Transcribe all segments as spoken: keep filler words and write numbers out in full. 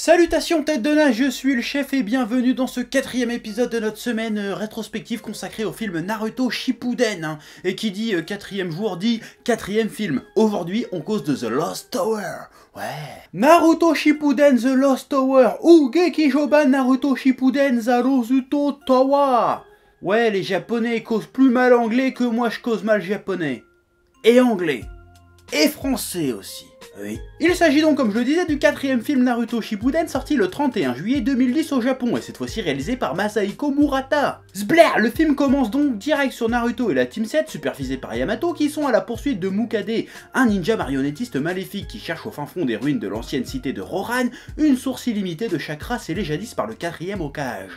Salutations tête de nage, je suis le chef et bienvenue dans ce quatrième épisode de notre semaine rétrospective consacrée au film Naruto Shippuden. Hein, et qui dit euh, quatrième jour dit quatrième film. Aujourd'hui on cause de The Lost Tower. Ouais. Naruto Shippuden The Lost Tower ou Gekijoba Naruto Shippuden Zarozuto Tawa. Ouais, les japonais causent plus mal anglais que moi je cause mal japonais. Et anglais. Et français aussi. Oui. Il s'agit donc, comme je le disais, du quatrième film Naruto Shippuden sorti le trente et un juillet deux mille dix au Japon et cette fois-ci réalisé par Masaiko Murata. Sblair, le film commence donc direct sur Naruto et la Team sept supervisée par Yamato qui sont à la poursuite de Mukade, un ninja marionnettiste maléfique qui cherche au fin fond des ruines de l'ancienne cité de Roran une source illimitée de chakra scellée jadis par le quatrième Hokage.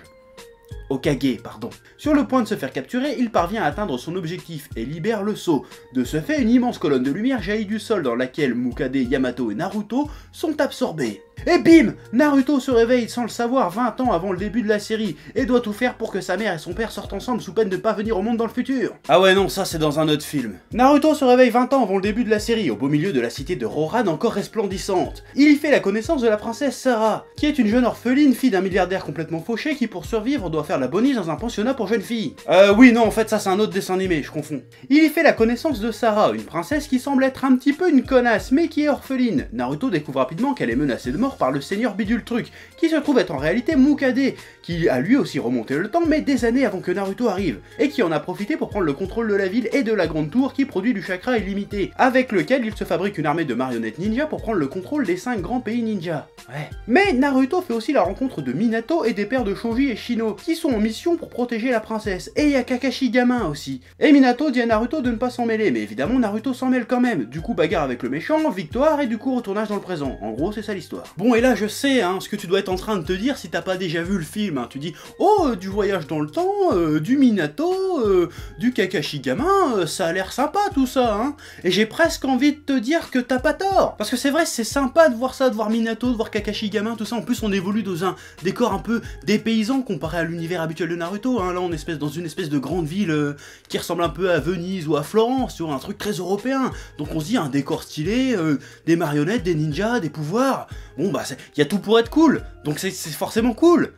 Hokage, pardon. Sur le point de se faire capturer, il parvient à atteindre son objectif et libère le sceau. De ce fait, une immense colonne de lumière jaillit du sol dans laquelle Mukade, Yamato et Naruto sont absorbés. Et bim, Naruto se réveille sans le savoir vingt ans avant le début de la série et doit tout faire pour que sa mère et son père sortent ensemble sous peine de pas venir au monde dans le futur. Ah ouais non, ça c'est dans un autre film. Naruto se réveille vingt ans avant le début de la série, au beau milieu de la cité de Roran encore resplendissante. Il y fait la connaissance de la princesse Sara, qui est une jeune orpheline, fille d'un milliardaire complètement fauché qui pour survivre doit faire la bonnie dans un pensionnat pour jeunes filles. Euh oui non, en fait ça c'est un autre dessin animé, je confonds. Il y fait la connaissance de Sara, une princesse qui semble être un petit peu une connasse mais qui est orpheline. Naruto découvre rapidement qu'elle est menacée de mort par le seigneur Bidul Truc, qui se trouve être en réalité Mukade, qui a lui aussi remonté le temps mais des années avant que Naruto arrive, et qui en a profité pour prendre le contrôle de la ville et de la grande tour qui produit du chakra illimité, avec lequel il se fabrique une armée de marionnettes ninja pour prendre le contrôle des cinq grands pays ninja. Ouais. Mais Naruto fait aussi la rencontre de Minato et des pères de Choji et Shino, qui sont en mission pour protéger la princesse, et il y a Kakashi gamin aussi. Et Minato dit à Naruto de ne pas s'en mêler, mais évidemment Naruto s'en mêle quand même, du coup bagarre avec le méchant, victoire et du coup retournage dans le présent, en gros c'est ça l'histoire. Bon et là je sais hein, ce que tu dois être en train de te dire si t'as pas déjà vu le film, hein. Tu dis oh euh, du voyage dans le temps, euh, du Minato, euh, du Kakashi gamin, euh, ça a l'air sympa tout ça hein. Et j'ai presque envie de te dire que t'as pas tort, parce que c'est vrai c'est sympa de voir ça, de voir Minato, de voir Kakashi gamin, tout ça, en plus on évolue dans un décor un peu dépaysant comparé à l'univers habituel de Naruto, hein. Là on est dans une espèce de grande ville euh, qui ressemble un peu à Venise ou à Florence, tu vois, un truc très européen, donc on se dit un décor stylé, euh, des marionnettes, des ninjas, des pouvoirs. Bon bah il y a tout pour être cool, donc c'est forcément cool.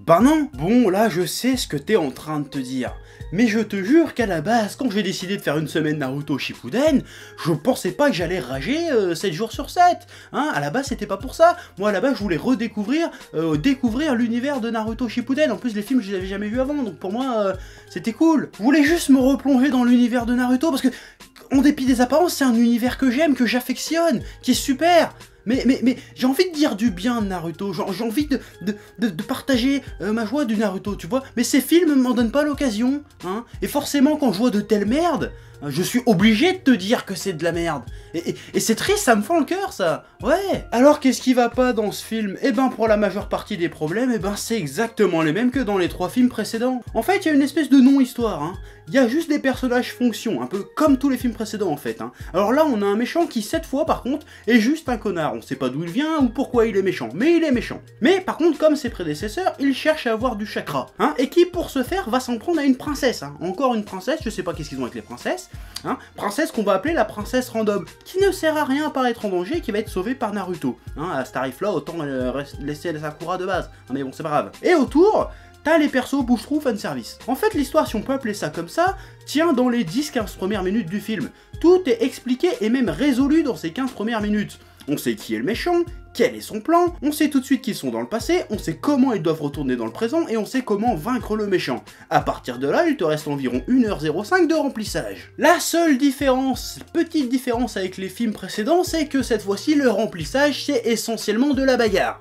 Ben non. Bon là je sais ce que t'es en train de te dire, mais je te jure qu'à la base quand j'ai décidé de faire une semaine Naruto Shippuden, je pensais pas que j'allais rager euh, sept jours sur sept, hein, à la base c'était pas pour ça, moi à la base je voulais redécouvrir, euh, découvrir l'univers de Naruto Shippuden, en plus les films je les avais jamais vus avant, donc pour moi euh, c'était cool. Je voulais juste me replonger dans l'univers de Naruto, parce que en dépit des apparences c'est un univers que j'aime, que j'affectionne, qui est super. Mais, mais, mais j'ai envie de dire du bien de Naruto, j'ai envie de, de, de, de partager euh, ma joie du Naruto, tu vois. Mais ces films m'en donnent pas l'occasion, hein. Et forcément, quand je vois de telles merdes, je suis obligé de te dire que c'est de la merde. Et, et, et c'est triste, ça me fend le cœur, ça. Ouais. Alors, qu'est-ce qui va pas dans ce film? Eh ben, pour la majeure partie des problèmes, eh ben, c'est exactement les mêmes que dans les trois films précédents. En fait, il y a une espèce de non-histoire, hein. Il y a juste des personnages fonction, un peu comme tous les films précédents en fait. Hein. Alors là, on a un méchant qui, cette fois par contre, est juste un connard. On sait pas d'où il vient ou pourquoi il est méchant, mais il est méchant. Mais par contre, comme ses prédécesseurs, il cherche à avoir du chakra. Hein, et qui, pour ce faire, va s'en prendre à une princesse. Hein. Encore une princesse, je sais pas qu'est-ce qu'ils ont avec les princesses. Hein. Princesse qu'on va appeler la princesse random, qui ne sert à rien à part être en danger et qui va être sauvée par Naruto. Hein, à ce tarif-là, autant euh, laisser la Sakura de base. Hein, mais bon, c'est pas grave. Et autour... t'as les persos bouche-trou fanservice. En fait, l'histoire, si on peut appeler ça comme ça, tient dans les dix à quinze premières minutes du film. Tout est expliqué et même résolu dans ces quinze premières minutes. On sait qui est le méchant, quel est son plan, on sait tout de suite qu'ils sont dans le passé, on sait comment ils doivent retourner dans le présent et on sait comment vaincre le méchant. À partir de là, il te reste environ une heure zéro cinq de remplissage. La seule différence, petite différence avec les films précédents, c'est que cette fois-ci, le remplissage, c'est essentiellement de la bagarre.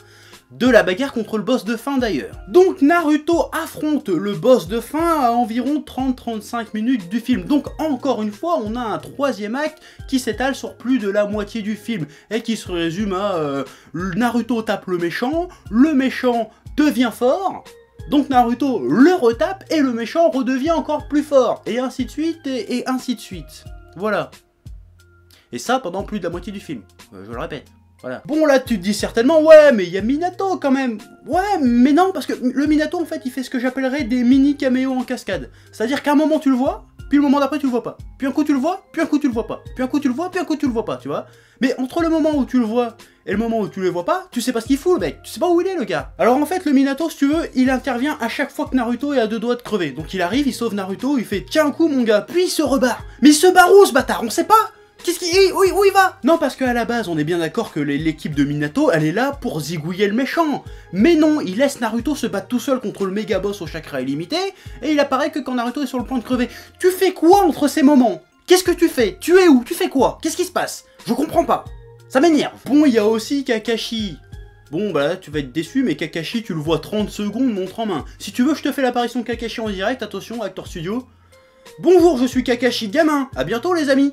De la bagarre contre le boss de fin d'ailleurs. Donc Naruto affronte le boss de fin à environ trente à trente-cinq minutes du film. Donc encore une fois, on a un troisième acte qui s'étale sur plus de la moitié du film et qui se résume à euh, Naruto tape le méchant, le méchant devient fort, donc Naruto le retape et le méchant redevient encore plus fort, et ainsi de suite, et, et ainsi de suite. Voilà. Et ça pendant plus de la moitié du film, euh, je le répète. Voilà. Bon là tu te dis certainement ouais mais il y a Minato quand même. Ouais mais non, parce que le Minato en fait il fait ce que j'appellerais des mini caméos en cascade. C'est-à-dire qu'à un moment tu le vois, puis le moment d'après tu le vois pas. Puis un coup tu le vois, puis un coup tu le vois pas. Puis un coup tu le vois, puis un coup tu le vois pas, tu vois. Mais entre le moment où tu le vois Et le moment où tu le vois pas, tu sais pas ce qu'il fout le mec, tu sais pas où il est le gars. Alors en fait le Minato si tu veux, il intervient à chaque fois que Naruto est à deux doigts de crever. Donc il arrive, il sauve Naruto, il fait tiens un coup mon gars, puis il se rebarre. Mais il se barre où ce bâtard, on sait pas. Qu'est-ce qu'il... Où, où il va? Non, parce qu'à la base, on est bien d'accord que l'équipe de Minato, elle est là pour zigouiller le méchant. Mais non, il laisse Naruto se battre tout seul contre le méga boss au chakra illimité, et il apparaît que quand Naruto est sur le point de crever. Tu fais quoi entre ces moments? Qu'est-ce que tu fais? Tu es où? Tu fais quoi? Qu'est-ce qui se passe? Je comprends pas. Ça m'énerve. Bon, il y a aussi Kakashi. Bon, bah là, tu vas être déçu, mais Kakashi, tu le vois trente secondes, montre en main. Si tu veux, je te fais l'apparition de Kakashi en direct, attention, Actor Studio. Bonjour, je suis Kakashi, gamin. À bientôt, les amis.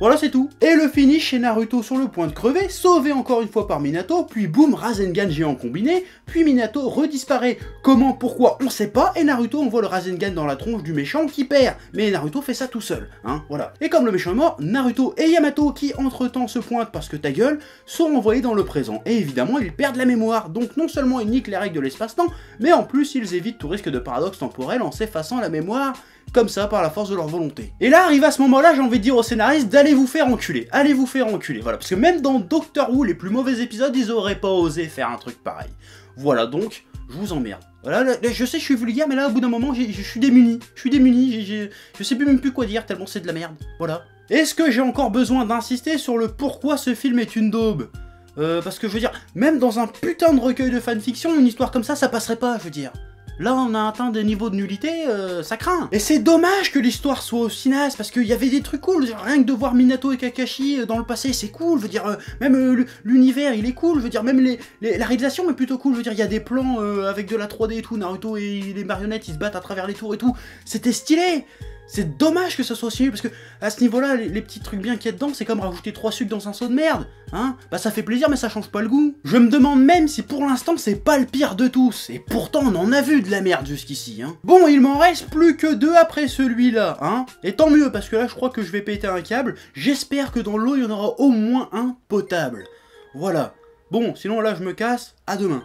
Voilà, c'est tout. Et le finish chez Naruto sur le point de crever, sauvé encore une fois par Minato, puis boum, Rasengan géant combiné, puis Minato redisparaît. Comment, pourquoi, on sait pas, et Naruto envoie le Rasengan dans la tronche du méchant qui perd. Mais Naruto fait ça tout seul, hein, voilà. Et comme le méchant est mort, Naruto et Yamato, qui entre-temps se pointent parce que ta gueule, sont envoyés dans le présent. Et évidemment, ils perdent la mémoire, donc non seulement ils niquent les règles de l'espace-temps, mais en plus, ils évitent tout risque de paradoxe temporel en s'effaçant la mémoire... comme ça, par la force de leur volonté. Et là, arrive à ce moment-là, j'ai envie de dire aux scénaristes d'aller vous faire enculer, allez vous faire enculer, voilà, parce que même dans Doctor Who, les plus mauvais épisodes, ils auraient pas osé faire un truc pareil. Voilà donc, je vous emmerde. Voilà, là, là, je sais, je suis vulgaire, mais là, au bout d'un moment, je suis démuni, je suis démuni, je sais plus même plus quoi dire, tellement c'est de la merde, voilà. Est-ce que j'ai encore besoin d'insister sur le pourquoi ce film est une daube? Euh, parce que je veux dire, même dans un putain de recueil de fanfiction, une histoire comme ça, ça passerait pas, je veux dire. Là, on a atteint des niveaux de nullité, euh, ça craint. Et c'est dommage que l'histoire soit aussi naze, parce qu'il y avait des trucs cool. Rien que de voir Minato et Kakashi dans le passé, c'est cool. Je veux dire, euh, même euh, l'univers, il est cool. Je veux dire, même les, les, la réalisation est plutôt cool. Je veux dire, il y a des plans euh, avec de la trois D et tout. Naruto et les marionnettes, ils se battent à travers les tours et tout. C'était stylé. C'est dommage que ça soit aussi nul, parce que à ce niveau-là, les, les petits trucs bien qu'il y a dedans, c'est comme rajouter trois sucres dans un seau de merde, hein. Bah ça fait plaisir, mais ça change pas le goût. Je me demande même si pour l'instant, c'est pas le pire de tous, et pourtant on en a vu de la merde jusqu'ici, hein. Bon, il m'en reste plus que deux après celui-là, hein. Et tant mieux, parce que là, je crois que je vais péter un câble. J'espère que dans l'eau, il y en aura au moins un potable. Voilà. Bon, sinon là, je me casse. À demain.